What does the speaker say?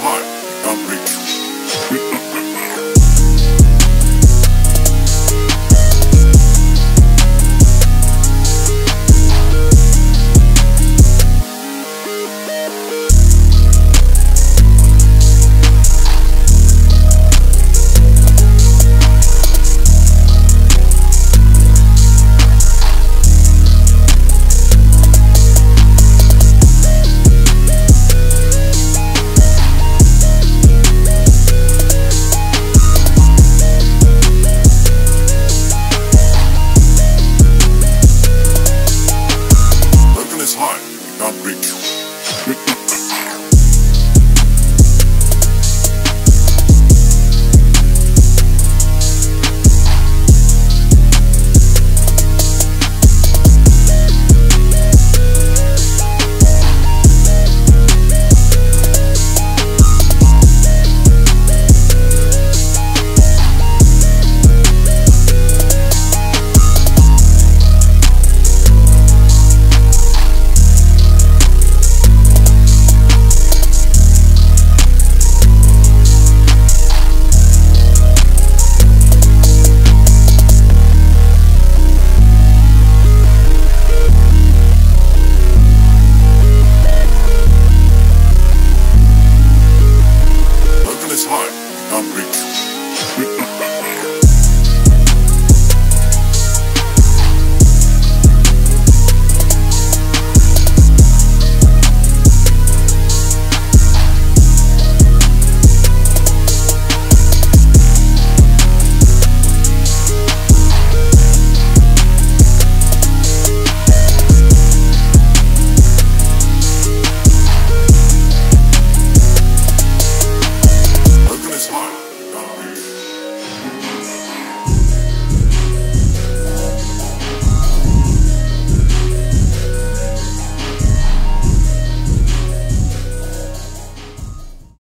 hard. I'm rich.